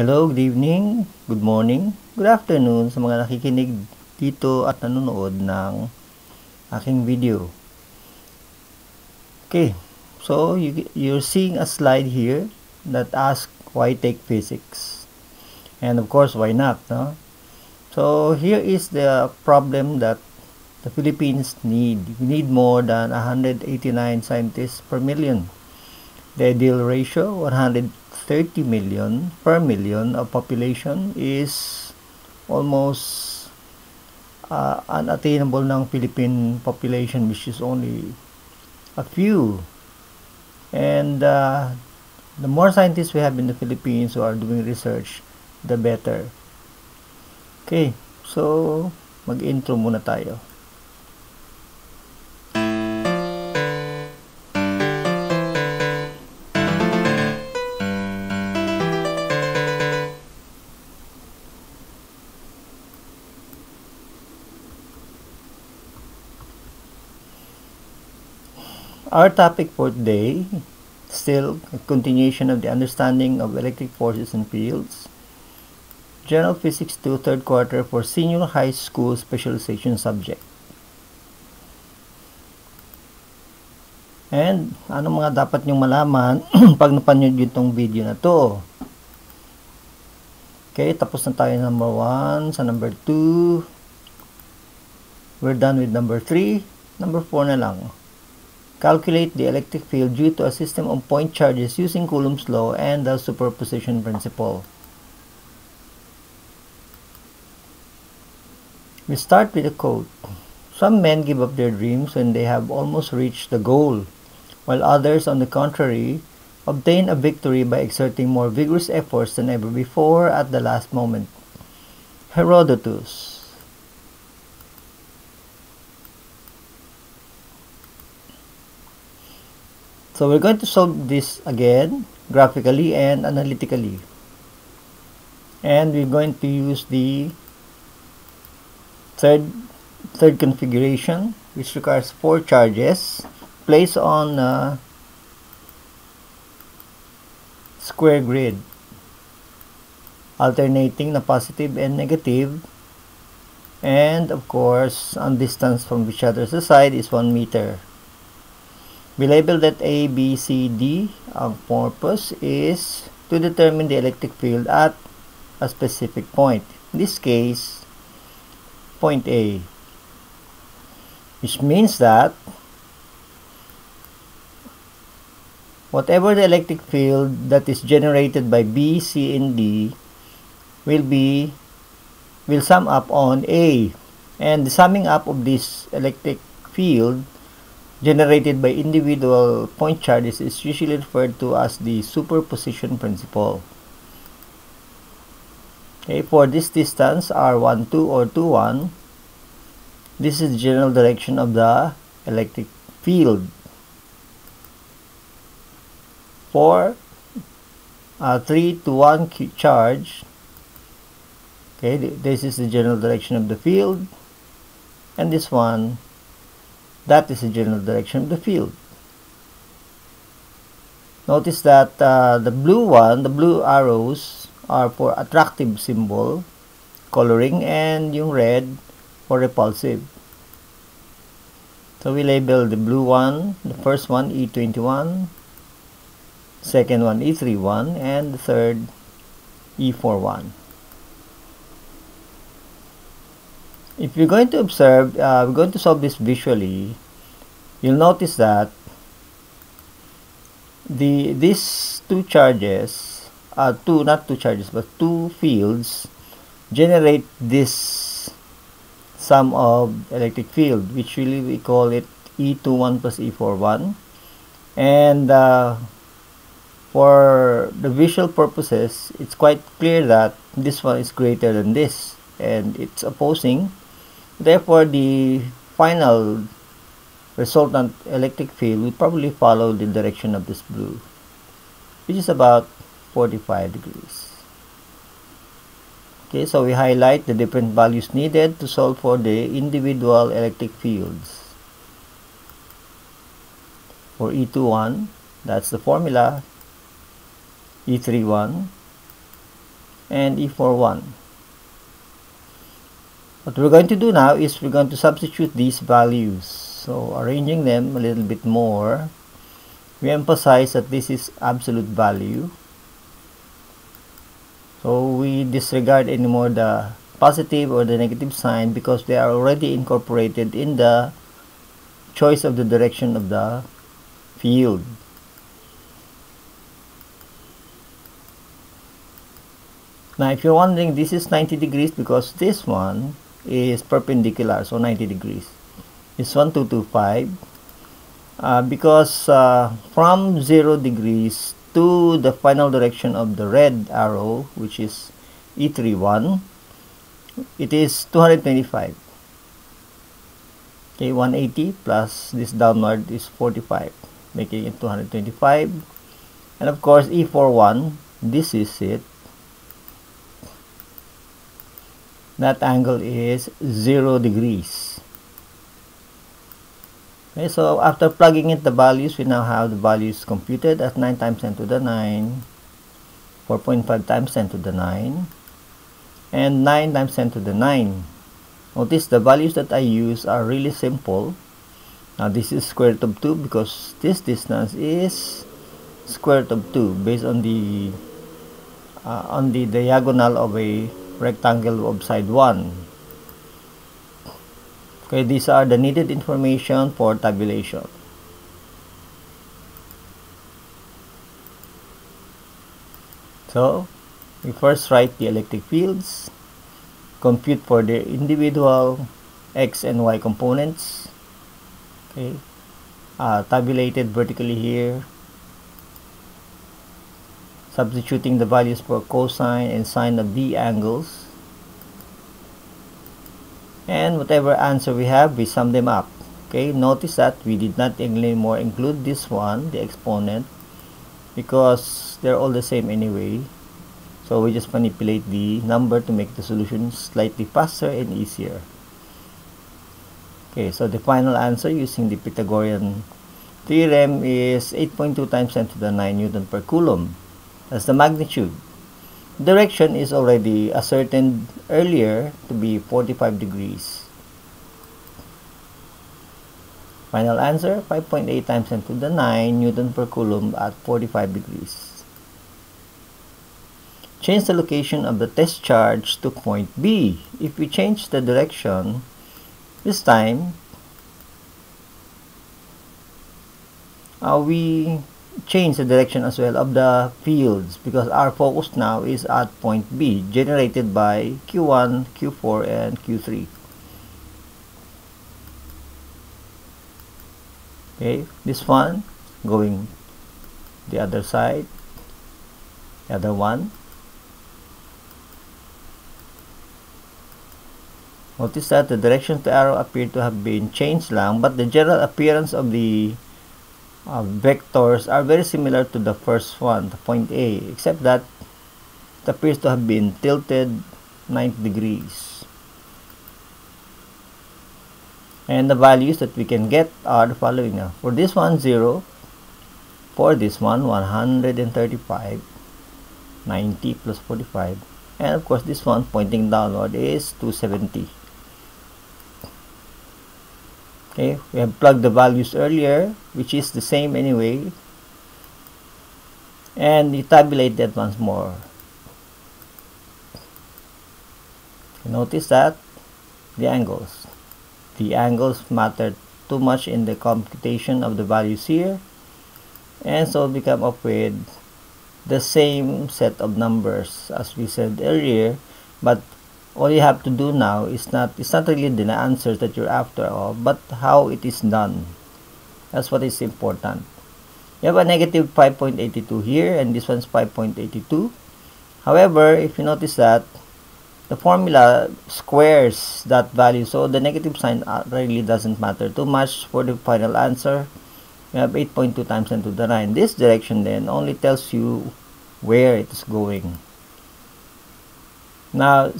Hello, good evening, good morning, good afternoon sa mga nakikinig dito at nanonood ng aking video. Okay, so you're seeing a slide here that asks why take physics, and of course why not, no? So here is the problem that the Philippines need. We need more than 189 scientists per million. The ideal ratio, 130 million per million of population, is almost unattainable ng Philippine population, which is only a few. And the more scientists we have in the Philippines who are doing research, the better. Okay, so mag-intro muna tayo. Our topic for today, still a continuation of the understanding of electric forces and fields, General Physics 2, third quarter for Senior High School Specialization subject. And ano mga dapat nyong malaman pag napanood nyo itong video na to? Okay, tapos na tayo number 1, sa number 2, we're done with number 3, number 4 na lang. Calculate the electric field due to a system of point charges using Coulomb's Law and the Superposition Principle. We start with a quote. Some men give up their dreams when they have almost reached the goal, while others, on the contrary, obtain a victory by exerting more vigorous efforts than ever before at the last moment. Herodotus. So we're going to solve this again, graphically and analytically. And we're going to use the third configuration, which requires 4 charges placed on a square grid, alternating na positive and negative, and of course, on distance from each other's side is 1 meter. We label that A, B, C, D. Our purpose is to determine the electric field at a specific point. In this case, point A. Which means that whatever the electric field that is generated by B, C, and D will sum up on A. And the summing up of this electric field generated by individual point charges is usually referred to as the superposition principle. Okay, for this distance R12 or 21, this is the general direction of the electric field. For a 3-to-1 charge, okay, this is the general direction of the field, and this one, that is the general direction of the field. Notice that the blue arrows are for attractive symbol coloring, and yung red for repulsive. So we label the blue one, the first one E21, second one E31, and the third E41. If you're going to observe, we're going to solve this visually, you'll notice that these two charges, not two charges but two fields generate this sum of electric field, which really we call it E21 plus E41. And for the visual purposes, it's quite clear that this one is greater than this, and it's opposing. Therefore, the final resultant electric field will probably follow the direction of this blue, which is about 45 degrees. Okay, so we highlight the different values needed to solve for the individual electric fields. For E21, that's the formula. E31, and E41. What we're going to do now is we're going to substitute these values. So arranging them a little bit more, we emphasize that this is absolute value. So we disregard anymore the positive or the negative sign because they are already incorporated in the choice of the direction of the field. Now if you're wondering, this is 90 degrees because this one is perpendicular, so 90 degrees. It's 1225 because from 0 degrees to the final direction of the red arrow, which is E31, it is 225. Okay, 180 plus this downward is 45, making it 225. And of course E41, this is it. That angle is 0 degrees. Okay, so after plugging in the values, we now have the values computed as 9 times 10 to the 9, 4.5 times 10 to the 9, and 9 times 10 to the 9. Notice the values that I use are really simple. Now this is square root of 2 because this distance is square root of 2 based on the diagonal of a rectangle of side 1. Okay, these are the needed information for tabulation. So we first write the electric fields, compute for their individual x and y components, okay, tabulated vertically here, substituting the values for cosine and sine of the angles, and whatever answer we have, we sum them up. Okay, notice that we did not anymore include this one, the exponent, because they're all the same anyway. So we just manipulate the number to make the solution slightly faster and easier. Okay, so the final answer using the Pythagorean theorem is 8.2 times 10 to the 9 Newton per Coulomb. That's the magnitude. Direction is already ascertained earlier to be 45 degrees. Final answer, 5.8 times 10 to the 9 Newton per Coulomb at 45 degrees. Change the location of the test charge to point B. If we change the direction, this time we change the direction as well of the fields because our focus now is at point B, generated by Q1, Q4, and Q3. Okay, this one going the other side, the other one. Notice that the direction of the arrow appear to have been changed lang, but the general appearance of the vectors are very similar to the first one, the point A, except that it appears to have been tilted 90 degrees. And the values that we can get are the following. For this one, 0. For this one, 135. 90 plus 45. And of course, this one pointing downward is 270. Okay, we have plugged the values earlier, which is the same anyway. And we tabulate that once more. Notice that the angles matter too much in the computation of the values here. And so we come up with the same set of numbers as we said earlier, but all you have to do now is it's not really the answers that you're after, but how it is done. That's what is important. You have a negative 5.82 here, and this one's 5.82. However, if you notice that the formula squares that value, so the negative sign really doesn't matter too much for the final answer. We have 8.2 times 10 to the 9. This direction then only tells you where it's going. Now,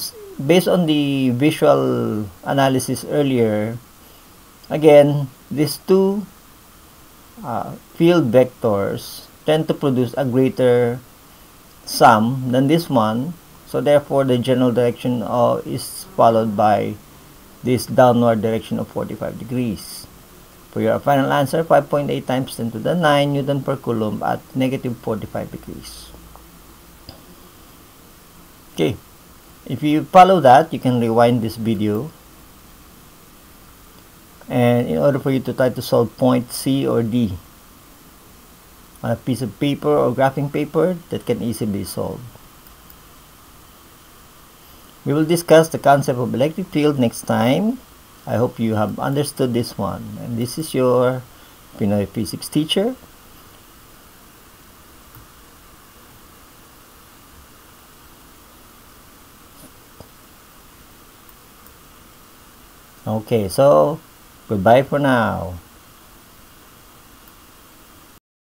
based on the visual analysis earlier, again, these two field vectors tend to produce a greater sum than this one. So therefore the general direction is followed by this downward direction of 45 degrees. For your final answer, 5.8 times 10 to the 9 Newton per Coulomb at negative 45 degrees. Okay, if you follow that, you can rewind this video. And in order for you to try to solve point C or D on a piece of paper or graphing paper that can easily be solved. We will discuss the concept of electric field next time. I hope you have understood this one. And this is your Pinoy Physics Teacher. Okay, so goodbye for now.